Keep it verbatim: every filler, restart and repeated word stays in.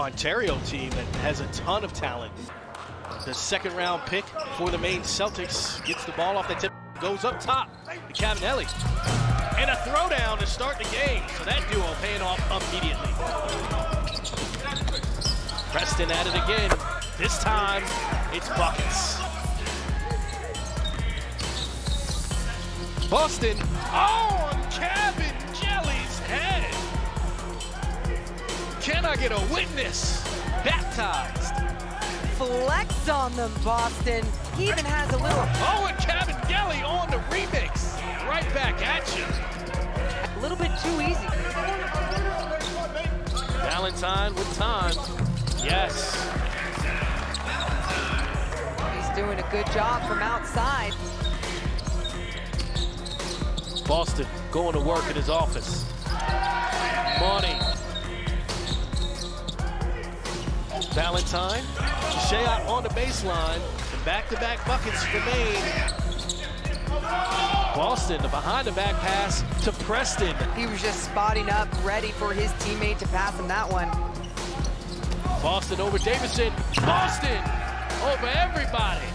Ontario team that has a ton of talent. The second round pick for the Maine Celtics gets the ball off the tip, goes up top to Kabengele. And a throwdown to start the game. So that duo paying off immediately. Preston at it again. This time, it's buckets. Boston on Kabengele's head. Can I get a witness? Baptized. Flex on them, Boston. He even has a little. Oh, and Kabengele on the remix. Right back at you. A little bit too easy. Valentine with time. Yes. He's doing a good job from outside. Boston going to work at his office. Money. Valentine. Shea out on the baseline. Back-to-back buckets for Maine. Boston, the behind-the-back pass to Preston. He was just spotting up, ready for his teammate to pass him that one. Boston over Davidson. Boston over everybody.